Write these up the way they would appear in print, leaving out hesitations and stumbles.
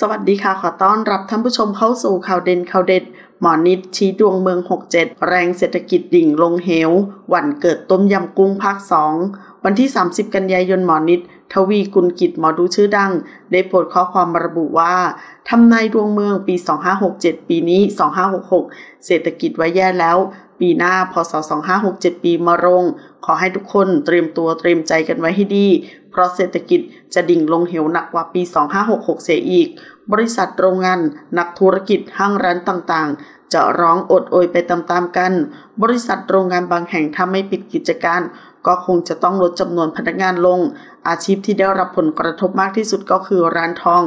สวัสดีค่ะขอต้อนรับท่านผู้ชมเข้าสู่ข่าวเด่นข่าวเด็ดหมอนิดชี้ดวงเมือง67แรงเศรษฐกิจดิ่งลงเหวหวั่นเกิดต้มยำกุ้งภาค2วันที่30กันยายนหมอนิดทวีกุลกิจหมอดูชื่อดังได้โพสต์ข้อความระบุว่าทำนายดวงเมืองปี2567ปีนี้2566เศรษฐกิจไว้แย่แล้วปีหน้าพศ2567ปีมะโรงขอให้ทุกคนเตรียมตัวเตรียมใจกันไว้ให้ดีเพราะเศรษฐกิจจะดิ่งลงเหวหนักกว่าปี2566เสียอีกบริษัทโรงงานนักธุรกิจห้างร้านต่างๆจะร้องโอดโอยไปตามๆกันบริษัทโรงงานบางแห่งถ้าไม่ปิดกิจการก็คงจะต้องลดจำนวนพนักงานลงอาชีพที่ได้รับผลกระทบมากที่สุดก็คือร้านทอง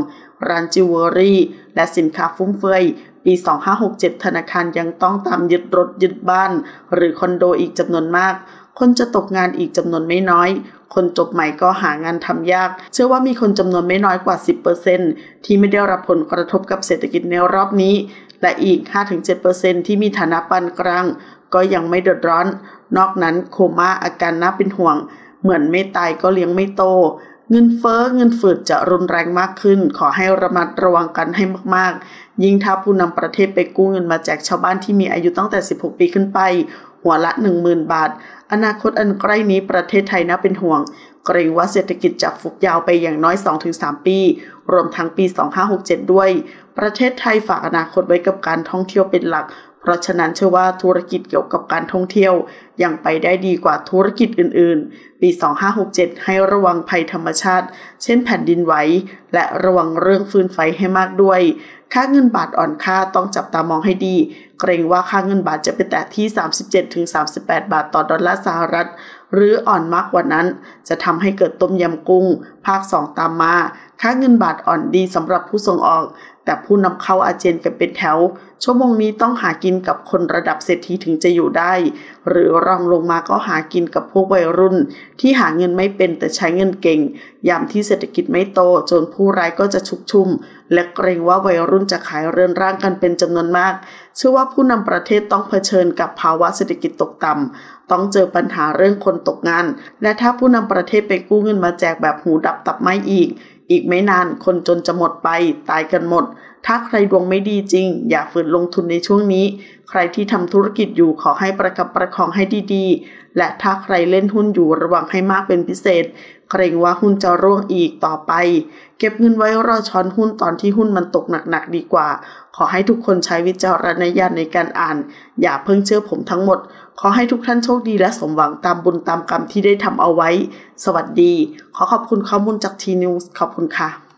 ร้านจิวเวลรี่และสินค้าฟุ่มเฟือยปี2567ธนาคารยังต้องตามยึดรถยึดบ้านหรือคอนโดอีกจำนวนมากคนจะตกงานอีกจำนวนไม่น้อยคนจบใหม่ก็หางานทำยากเชื่อว่ามีคนจำนวนไม่น้อยกว่า 10% ที่ไม่ได้รับผลกระทบกับเศรษฐกิจในรอบนี้และอีก 5-7% ที่มีฐานะปานกลางก็ยังไม่เดือดร้อนนอกนั้นโคม่าอาการน่าเป็นห่วงเหมือนไม่ตายก็เลี้ยงไม่โตเงินเฟ้อเงินฝืดจะรุนแรงมากขึ้นขอให้ระมัดระวังกันให้มากๆยิ่งถ้าผู้นำประเทศไปกู้เงินมาแจกชาวบ้านที่มีอายุตั้งแต่16ปีขึ้นไปหัวละ 10,000 บาทอนาคตอันใกล้นี้ประเทศไทยน่าเป็นห่วงเกรงว่าเศรษฐกิจจะฟุบยาวไปอย่างน้อย 2-3 ปีรวมทั้งปี2567ด้วยประเทศไทยฝากอนาคตไว้กับการท่องเที่ยวเป็นหลักเพราะฉะนั้นเชื่อว่าธุรกิจเกี่ยวกับการท่องเที่ยวยังไปได้ดีกว่าธุรกิจอื่นๆปี2567ให้ระวังภัยธรรมชาติเช่นแผ่นดินไหวและระวังเรื่องฟืนไฟให้มากด้วยค่าเงินบาทอ่อนค่าต้องจับตามองให้ดีเกรงว่าค่าเงินบาทจะไปแตะที่ 37-38 บาทต่อดอลลาร์สหรัฐหรืออ่อนมากกว่านั้นจะทำให้เกิดต้มยำกุ้งภาค2ตามมาค่าเงินบาทอ่อนดีสำหรับผู้ส่งออกแต่ผู้นำเข้าอาเจียนกันเป็นแถวชั่วโมงนี้ต้องหากินกับคนระดับเศรษฐีถึงจะอยู่ได้หรือรองลงมาก็หากินกับพวกวัยรุ่นที่หาเงินไม่เป็นแต่ใช้เงินเก่งยามที่เศรษฐกิจไม่โตจนผู้ร้ายก็จะชุกชุมและเกรงว่าวัยรุ่นจะขายเรือนร่างกันเป็นจำนวนมากเชื่อว่าผู้นำประเทศต้องเผชิญกับภาวะเศรษฐกิจตกต่ำต้องเจอปัญหาเรื่องคนตกงานและถ้าผู้นำประเทศไปกู้เงินมาแจกแบบหูดับตับไม่อีกไม่นานคนจนจะหมดไปตายกันหมดถ้าใครดวงไม่ดีจริงอย่าฝืนลงทุนในช่วงนี้ใครที่ทำธุรกิจอยู่ขอให้ประคับประคองให้ดีๆและถ้าใครเล่นหุ้นอยู่ระวังให้มากเป็นพิเศษเกรงว่าหุ้นจะร่วงอีกต่อไปเก็บเงินไว้รอช้อนหุ้นตอนที่หุ้นมันตกหนักๆดีกว่าขอให้ทุกคนใช้วิจารณญาณในการอ่านอย่าเพิ่งเชื่อผมทั้งหมดขอให้ทุกท่านโชคดีและสมหวังตามบุญตามกรรมที่ได้ทำเอาไว้สวัสดีขอขอบคุณข้อมูลจากทีนิวส์ขอบคุณค่ะ